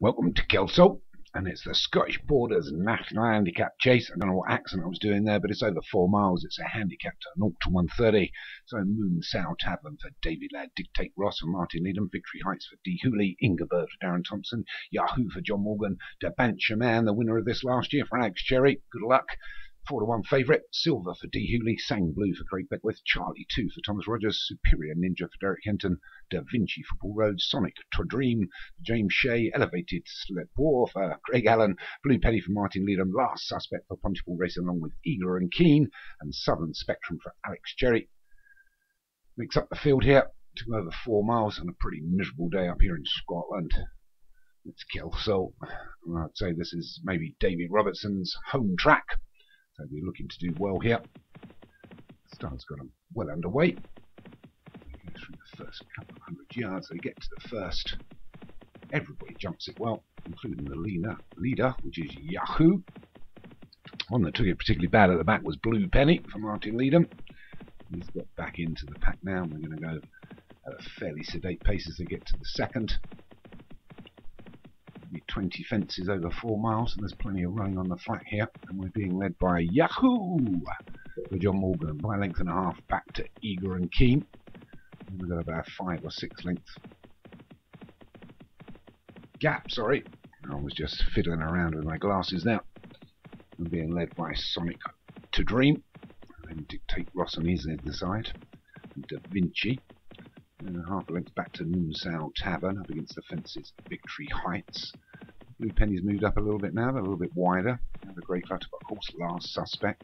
Welcome to Kelso, and it's the Scottish Borders National Handicap Chase. I don't know what accent I was doing there, but it's over 4 miles. It's a handicap to 0 to 130. So Moon Sow Tavern for Davy Ladd, Dictate Ross and Martin Needham, Victory Heights for D. Hooley, Ingerbert for Darren Thompson, Yahoo for John Morgan, Debancher Man, the winner of this last year for Alex Cherry. Good luck. 4 to 1 favourite, Silver for D. Hooley, Sang Blue for Craig Beckwith, Charlie 2 for Thomas Rogers, Superior Ninja for Derek Henton, Da Vinci for Paul Rhodes, Sonic to Dream, James Shea, Elevated Sled War for Craig Allen, Blue Penny for Martin Leadham, Last Suspect for Pontypool Racing along with Eager and Keen, and Southern Spectrum for Alex Cherry. Mix up the field here, took over 4 miles on a pretty miserable day up here in Scotland. It's Kelso, and I'd say this is maybe Davy Robertson's home track. So we're looking to do well here. Start's got them well underway. They go through the first couple of hundred yards. They get to the first. Everybody jumps it well, including the leader, which is Yahoo. One that took it particularly bad at the back was Blue Penny for Martin Leadham. He's got back into the pack now. We're going to go at a fairly sedate pace as they get to the second. 20 fences over 4 miles, and there's plenty of running on the flat here, and we're being led by Yahoo for John Morgan by a length and a half back to Eager and Keen. And we've got about 5 or 6 lengths gap, sorry, I was just fiddling around with my glasses now. We're being led by Sonic to Dream, and then Dictate Ross on his other side, and Da Vinci. And half a length back to Moon Sow Tavern, up against the fences, Victory Heights. Blue Penny's moved up a little bit now, a little bit wider. And the grey Clutterbuck horse, Last Suspect.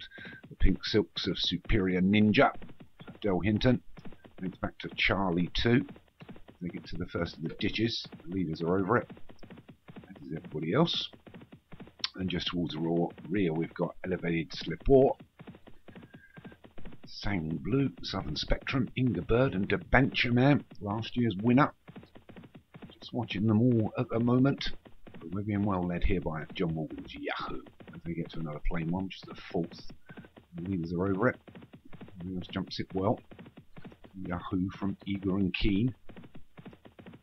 The Pink Silks of Superior Ninja, Del Hinton. Length back to Charlie 2. They get to the first of the ditches. The leaders are over it. That is everybody else. And just towards the rear, we've got Elevated Slipor, Sang Blue, Southern Spectrum, Ingerbert and Debancher Man, last year's winner. Just watching them all at the moment. But we're being well led here by John Morgan's Yahoo. As they get to another plain one, which is the fourth. The leaders are over it. Everyone else jumps it well. Yahoo from Eager and Keen.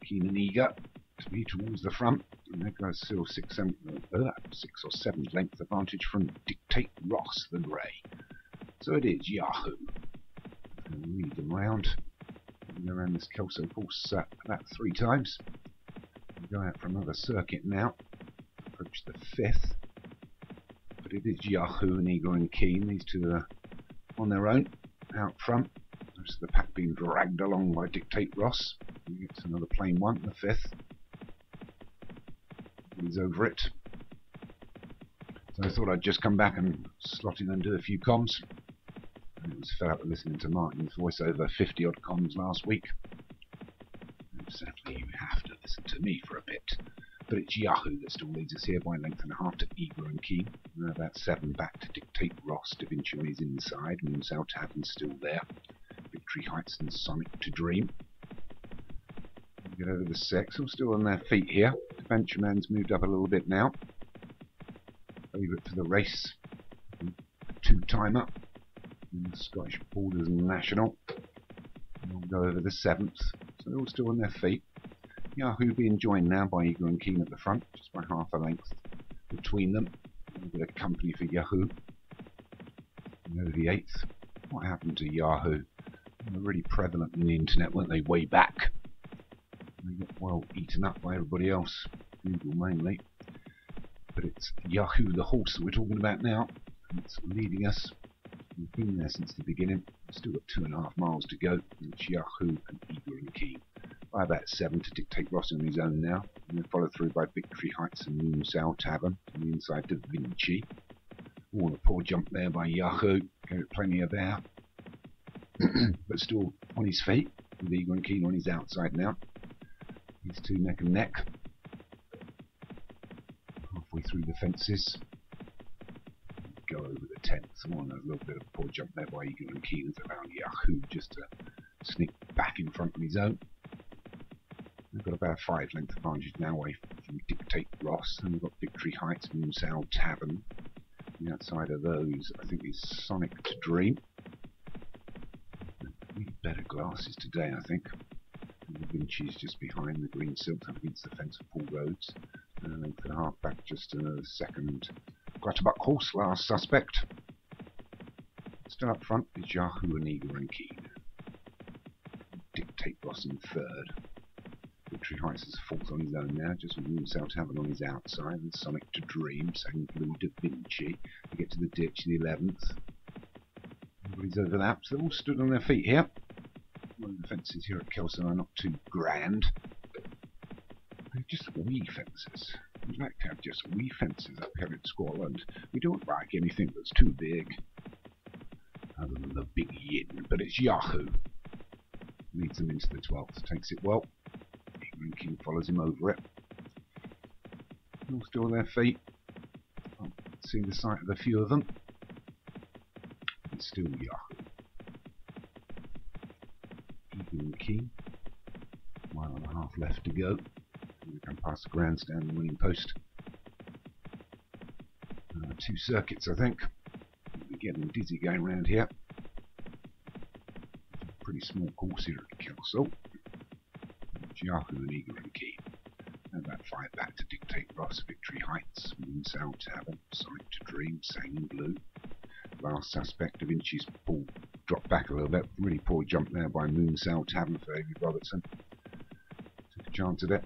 Keen and Eager to be towards the front. And there goes still six or seven length advantage from Dictate Ross, the grey. So it is Yahoo. And lead them round. We go around this Kelso course about 3 times. We go out for another circuit now. Approach the 5th. But it is Yahoo and Eager and Keen. These two are on their own, out front. Most of the pack being dragged along by Dictate Ross. We get to another plain one, the 5th. He's over it. So I thought I'd just come back and slot in and do a few comms. I was fed up with listening to Martin's voice over 50 odd comms last week. And sadly, you have to listen to me for a bit. But it's Yahoo that still leads us here by length and a half to Eager and Keen. We're about 7 back to Dictate Ross. Da Vinci is inside. Moon Sow Tavern's still there. Victory Heights and Sonic to Dream. We get over the 6. I'm still on their feet here. Debancher Man's moved up a little bit now. Favourite for the race. 2-timer. In the Scottish Borders National. And we'll go over the 7th. So they're all still on their feet. Yahoo being joined now by Eager and Keen at the front, just by half a length between them. A little bit of company for Yahoo. And over the 8th. What happened to Yahoo? They were really prevalent in the internet, weren't they, way back? They got well eaten up by everybody else, Google mainly. But it's Yahoo, the horse that we're talking about now. And it's leading us. We've been there since the beginning. We've still got 2.5 miles to go. And it's Yahoo and Eager and Keen by about 7 to Dictate Ross on his own now. And they're followed through by Victory Heights and Moon Sow Tavern. On the inside, Da Vinci. Oh, and a poor jump there by Yahoo. Gave it plenty of air. But still on his feet. With Eager and Keen on his outside now. These two neck and neck. Halfway through the fences. Go over the 10th. One, a little bit of a poor jump there by Eager and Keen around Yahoo just to sneak back in front on his own. We've got about 5 length advantage now away from Dictate Ross, and we've got Victory Heights, Moon Sow Tavern. The outside of those, I think, is Sonic to Dream. We need better glasses today, I think. And Da Vinci's just behind the green silk up against the fence of Paul Rhodes. and then can hark back just another second. Glutterbuck horse, last suspect. Still up front is Yahoo and Eager and Keen. Dictate Boss in third. Victory Heights is fourth on his own now, just with himself to have it on his outside, and Sonic to Dream, sang Blue Da Vinci. They get to the ditch in the 11th. Everybody's overlapped, they're all stood on their feet here. One of the fences here at Kelson are not too grand. They're just wee fences. We'd like to have just wee fences up here in Scotland. We don't like anything that's too big. Other than the big yin, but it's Yahoo. Leads them into the 12th, takes it well. Eager and Keen follows him over it. All still on their feet. I'll see the sight of a few of them. It's still Yahoo. Eager and Keen. 1.5 miles left to go. We come past the grandstand and winning post. 2 circuits, I think. We're getting dizzy going round here. Pretty small course here at Kelso. Yahoo and Eager and Keen. And about 5 back to Dictate Ross, Victory Heights, Moonsail Tavern, Sight to Dream, Sang Blue. Last suspect, Da Vinci's ball dropped back a little bit. Really poor jump there by Moonsail Tavern for Avery Robertson. Took a chance at it.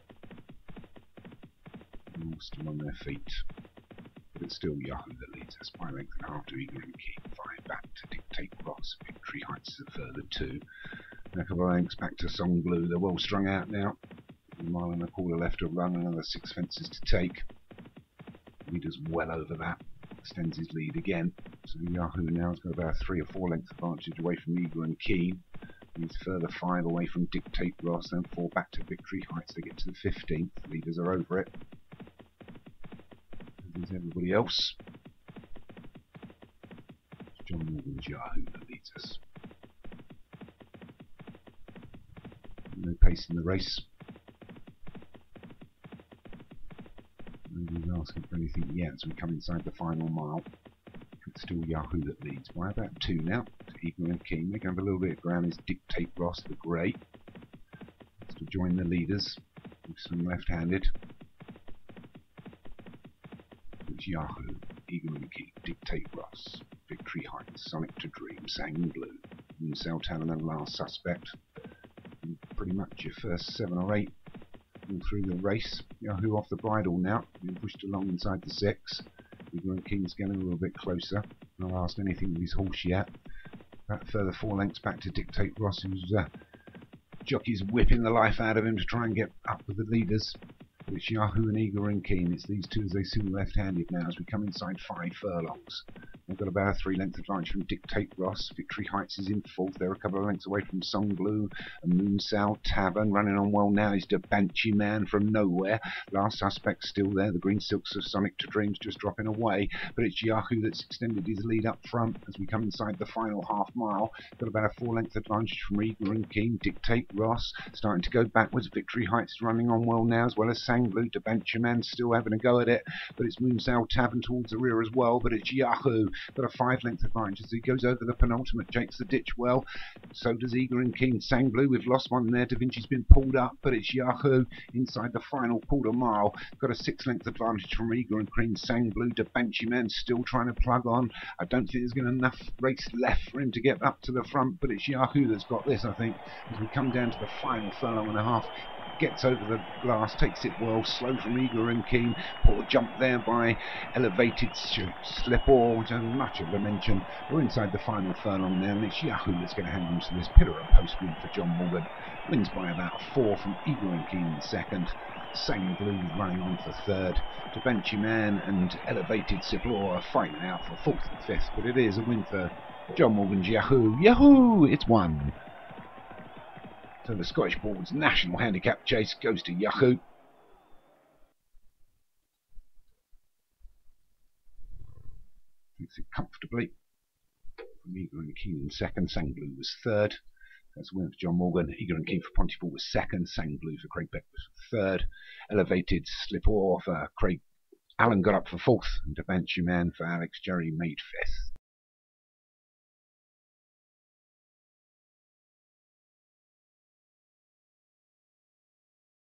All still on their feet. But it's still Yahoo that leads us by length and a half to Eager and Keen. 5 back to Dictate Ross, Victory Heights is a further 2. And a couple of lengths back to Song Blue. They're well strung out now. 1.25 miles left to run, another 6 fences to take. Leader's well over that. Extends his lead again. So Yahoo now has got about 3 or 4 lengths advantage away from Eager and Keen. He's further 5 away from Dictate Ross, then 4 back to Victory Heights. They get to the 15th. Leaders are over it. There's everybody else. It's John Morgan's Yahoo that leads us. No pace in the race. Nobody's asking for anything yet as we come inside the final mile. It's still Yahoo that leads by about 2 now to Eager and Keen. They're going to have a little bit of ground as Dictate Ross, the grey. It's to join the leaders. With some left-handed. It's Yahoo, Eager and Keen, Dictate Ross, Victory Heights, Sonic to Dream, Sang Blue, Moonsail Tavern and Last Suspect. And pretty much your first 7 or 8. All through the race. Yahoo off the bridle now, being pushed along inside the 6. Eager and Keen's getting a little bit closer. Not asked anything with his horse yet. That further 4 lengths back to Dictate Ross, who's jockey's whipping the life out of him to try and get up with the leaders. But it's Yahoo and Eager and Keen. It's these two as they seem left-handed now as we come inside 5 furlongs. They've got about a 3 length advantage from Dictate Ross. Victory Heights is in fourth. They're a couple of lengths away from Song Blue and Moonsail Tavern. Running on well now is Da Banshee Man from nowhere. Last suspect still there. The green silks of Sonic to Dreams just dropping away. But it's Yahoo that's extended his lead up front as we come inside the final half mile. Got about a 4 length advantage from Eager and Keen. Dictate Ross starting to go backwards. Victory Heights is running on well now as well as Sang Blue. Da Banshee Man still having a go at it. But it's Moonsail Tavern towards the rear as well. But it's Yahoo. Got a 5 length advantage as he goes over the penultimate, takes the ditch well. So does Eager and Keen. Sang Blue, we've lost one there. Da Vinci's been pulled up, but it's Yahoo inside the final 1/4 mile. Got a 6 length advantage from Eager and Keen. Sang Blue, Da Banshee Man still trying to plug on. I don't think there's going to be enough race left for him to get up to the front, but it's Yahoo that's got this, I think, as we come down to the final 1.5 furlongs. Gets over the glass, takes it well, slow from Eager and Keen. Poor jump there by Elevated Slip-Or, which has much of a mention. We're inside the final furlong now, and it's Yahoo that's going to hang on to this. Pirra post win for John Morgan. Wins by about 4 from Eager and Keen in second. Sang Blue running on for third. Da Banshee Man and Elevated Slip-Or are fighting out for 4th and 5th, but it is a win for John Morgan's Yahoo. Yahoo! It's won. So the Scottish Board's National Handicap Chase goes to Yahoo. Takes it comfortably. Eager and Keen in second. Sang Blue was third. That's a win for John Morgan. Eager and Keen for Pontypool was second. Sang Blue for Craig Beck was third. Elevated Slip-Or for Craig Allen got up for 4th. And Da Banshee Man for Alex Jerry made 5th.